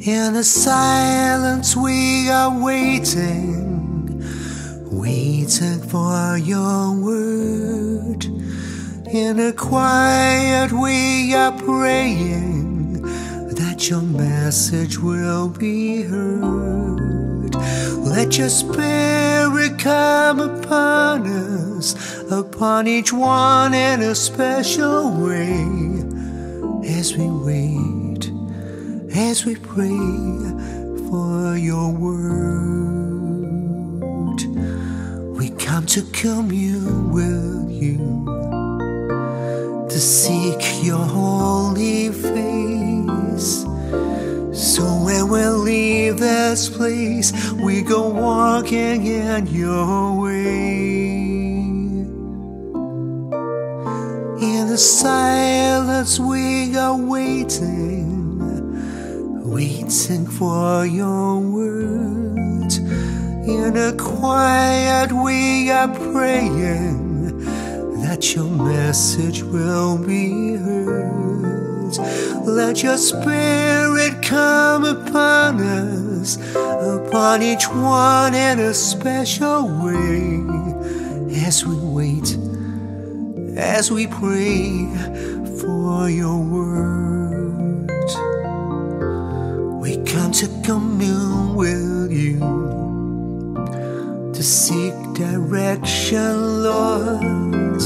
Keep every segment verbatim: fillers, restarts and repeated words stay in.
In the silence we are waiting, waiting for your word. In the quiet we are praying that your message will be heard. Let your spirit come upon us, upon each one in a special way, as we wait, as we pray for your word. We come to commune with you, to seek your holy face. So when we leave this place, we go walking in your way. In the silence we are waiting, waiting for your word. In the quiet we are praying that your message will be heard. Let your spirit come upon us, upon each one in a special way, as we wait, as we pray for your word. We come to commune with you, to seek direction, Lord,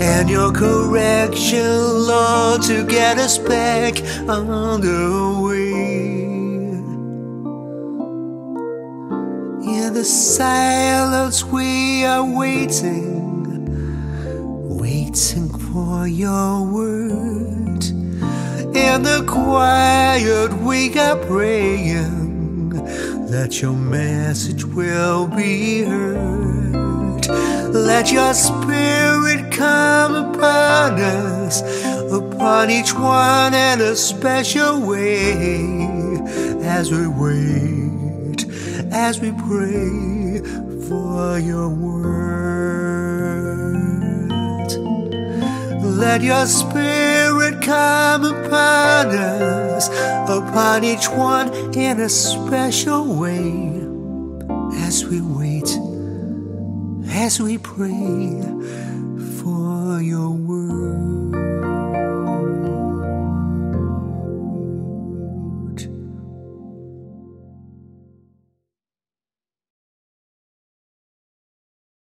and your correction, Lord, to get us back on the way. In the silence we are waiting, waiting for your word. In the quiet we are praying that your message will be heard. Let your spirit come upon us, upon each one in a special way, as we wait, as we pray for your word. Let your spirit come upon us, upon each one in a special way, as we wait, as we pray for your word.